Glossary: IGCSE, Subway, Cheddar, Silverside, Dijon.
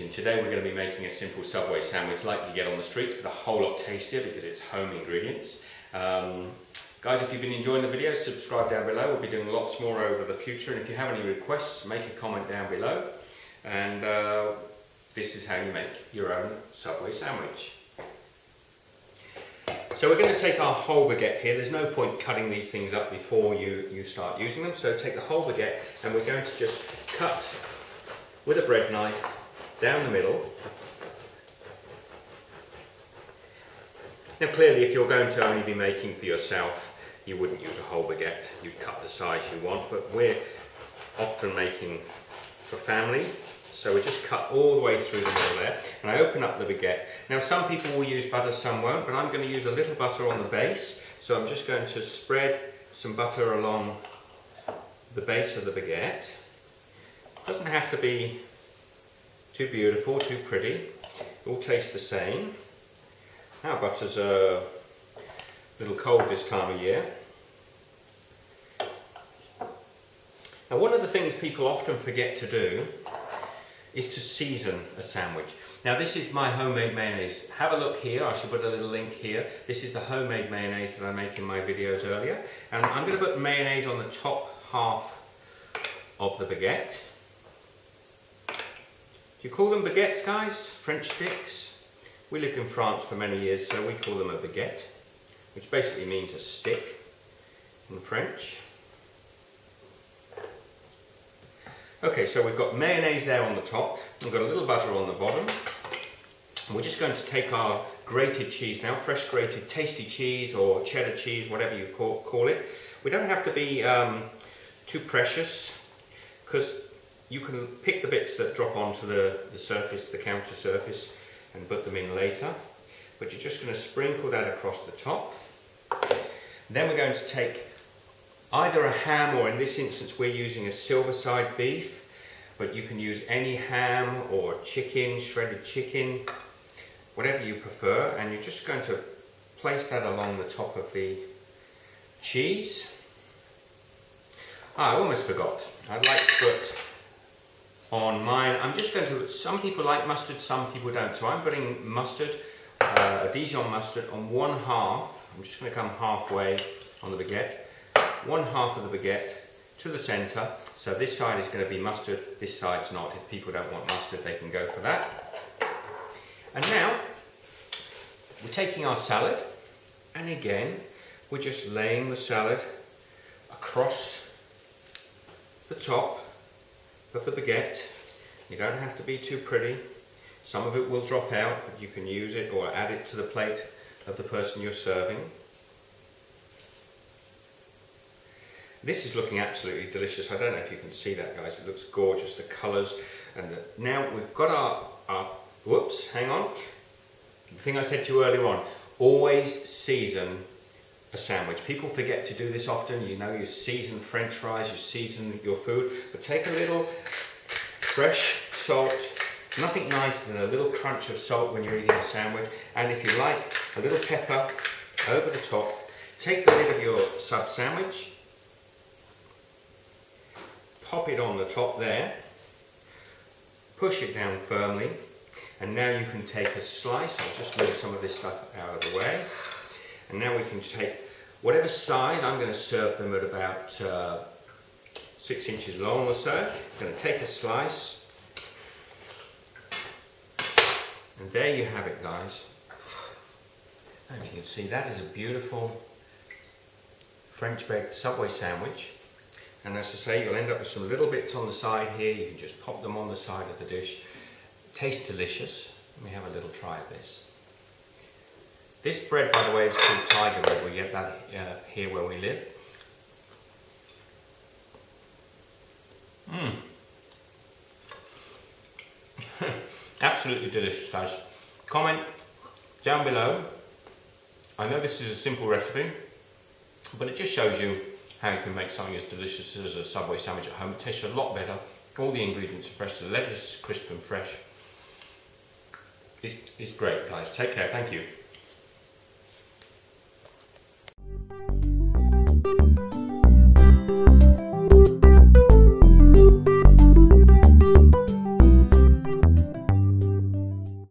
Kitchen. Today we're going to be making a simple Subway sandwich like you get on the streets, but a whole lot tastier because it's home ingredients. Guys, if you've been enjoying the video, subscribe down below. We'll be doing lots more over the future, and if you have any requests, make a comment down below. And this is how you make your own Subway sandwich. So we're going to take our whole baguette here. There's no point cutting these things up before you start using them. So take the whole baguette and we're going to just cut with a bread knife down the middle. Now clearly if you're going to only be making for yourself, you wouldn't use a whole baguette. You'd cut the size you want, but we're often making for family. So we just cut all the way through the middle there, and I open up the baguette. Now some people will use butter, some won't, but I'm going to use a little butter on the base. So I'm just going to spread some butter along the base of the baguette. It doesn't have to be too beautiful, too pretty. It all tastes the same. Our butter's a little cold this time of year. Now one of the things people often forget to do is to season a sandwich. Now this is my homemade mayonnaise. Have a look here, I should put a little link here. This is the homemade mayonnaise that I make in my videos earlier. And I'm going to put mayonnaise on the top half of the baguette. Do you call them baguettes, guys? French sticks? We lived in France for many years, so we call them a baguette, which basically means a stick in French. Okay, so we've got mayonnaise there on the top, we've got a little butter on the bottom, and we're just going to take our grated cheese now, fresh grated tasty cheese or cheddar cheese, whatever you call it. We don't have to be too precious, because you can pick the bits that drop onto the surface, the counter surface, and put them in later. But you're just going to sprinkle that across the top. Then we're going to take either a ham, or in this instance we're using a Silverside beef, but you can use any ham or chicken, shredded chicken, whatever you prefer, and you're just going to place that along the top of the cheese. Ah, I almost forgot. I'd like to put on mine, I'm just going to, some people like mustard, some people don't, so I'm putting mustard, a Dijon mustard on one half. I'm just going to come halfway on the baguette. One half of the baguette to the centre, so this side is going to be mustard, this side's not. If people don't want mustard, they can go for that. And now we're taking our salad, and again we're just laying the salad across the top of the baguette. You don't have to be too pretty, some of it will drop out, but you can use it or add it to the plate of the person you're serving. This is looking absolutely delicious. I don't know if you can see that, guys. It looks gorgeous, the colours. And now we've got our whoops, hang on. The thing I said to you earlier on, always season a sandwich. People forget to do this often. You know, you season French fries, you season your food, but take a little fresh salt. Nothing nicer than a little crunch of salt when you're eating a sandwich. And if you like, a little pepper over the top. Take the lid of your sub sandwich, pop it on the top there, push it down firmly, and now you can take a slice. I'll just move some of this stuff out of the way, and now we can take whatever size. I'm going to serve them at about 6 inches long or so. I'm going to take a slice, and there you have it, guys. I don't know if you can see, that is a beautiful French baked Subway sandwich. And as I say, you'll end up with some little bits on the side here. You can just pop them on the side of the dish. It tastes delicious. Let me have a little try of this. This bread, by the way, is called Tiger bread. We get that here where we live. Mmm. Absolutely delicious, guys. Comment down below. I know this is a simple recipe, but it just shows you how you can make something as delicious as a Subway sandwich at home. It tastes a lot better. All the ingredients are fresh. The lettuce is crisp and fresh. It's great, guys. Take care. Thank you.